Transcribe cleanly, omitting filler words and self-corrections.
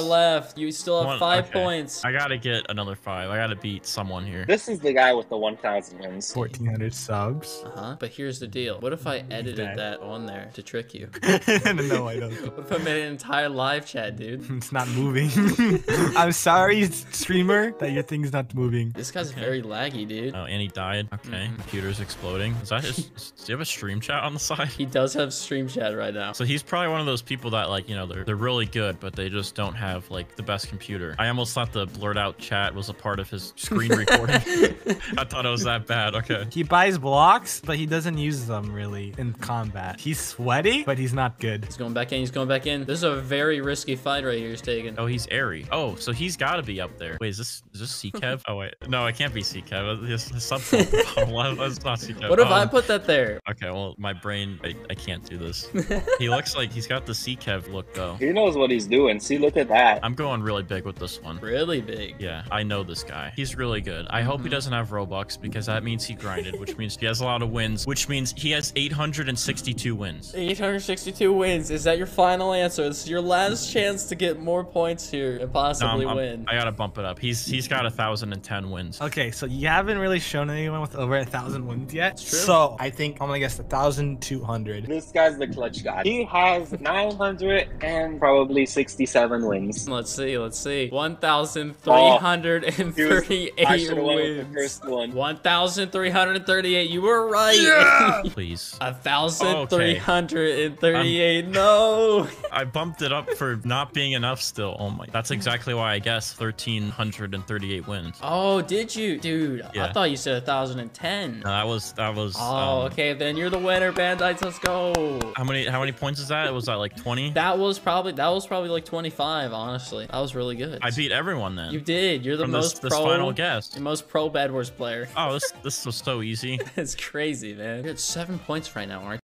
left. You still have 5 points. I gotta get another 5. I gotta beat someone here. This is the guy with the 1,000 wins. 1,400 subs. But here's the deal. What if I edited that on there to trick you? No, I don't. What if I made an entire live chat, dude? It's not moving. I'm sorry, streamer, that your thing's not moving. This guy's very laggy, dude. Oh, and he died. Okay. Computer's exploding. Is that his? Do you have a stream chat on the side? He does have stream chat right now. So he's probably one of those people that, like, you know, they're really good, but they just don't have like the best computer. I almost thought the blurred out chat was a part of his screen recording. I thought it was that bad. Okay. He buys blocks, but he doesn't use them really in combat. He's sweaty, but he's not good. He's going back in. He's going back in. This is a very risky fight right here he's taking. Oh, he's airy. Oh, so he's got to be up there. Wait, is this C-Kev? Oh, wait. No, it can't be C-Kev. It's something. That's not C-Kev. What if I put that there? Okay, well, my brain, I can't do this. He looks like he's got the C-Kev look, though. He knows what he's doing. See, look at that. I'm going really big with this one. Really big? Yeah, I know this guy. He's really good. I hope he doesn't have Robux, because that means he grinded, which means he has a lot of wins, which means he has 862 wins. 862 wins. Is that your final answer? This is your last chance to get more points here and possibly win. I gotta bump it up. He's got 1,010 wins. Okay, so you haven't really shown anyone with over 1,000 wins yet. It's true. So I think I'm gonna guess 1,200. This guy's the clutch guy. He has 900 and probably 67 wins. Let's see. Let's see. 1,338 wins. 1,338. You were right. Yeah! Please. 1,338. No. I bumped it up for not being enough still. Oh my. That's exactly why I guess 1,338 wins. Oh, did you? Dude, yeah. I thought you said 1,010. No, that was. Oh, okay. Then you're the winner, Bandites. Let's go. How many points is that? Was that like 20? That was probably like 25, honestly. That was really good. I beat everyone then. You did. You're the most pro Bedwars player. Oh, this was so easy. It's crazy, man. You're at 7 points right now, aren't you?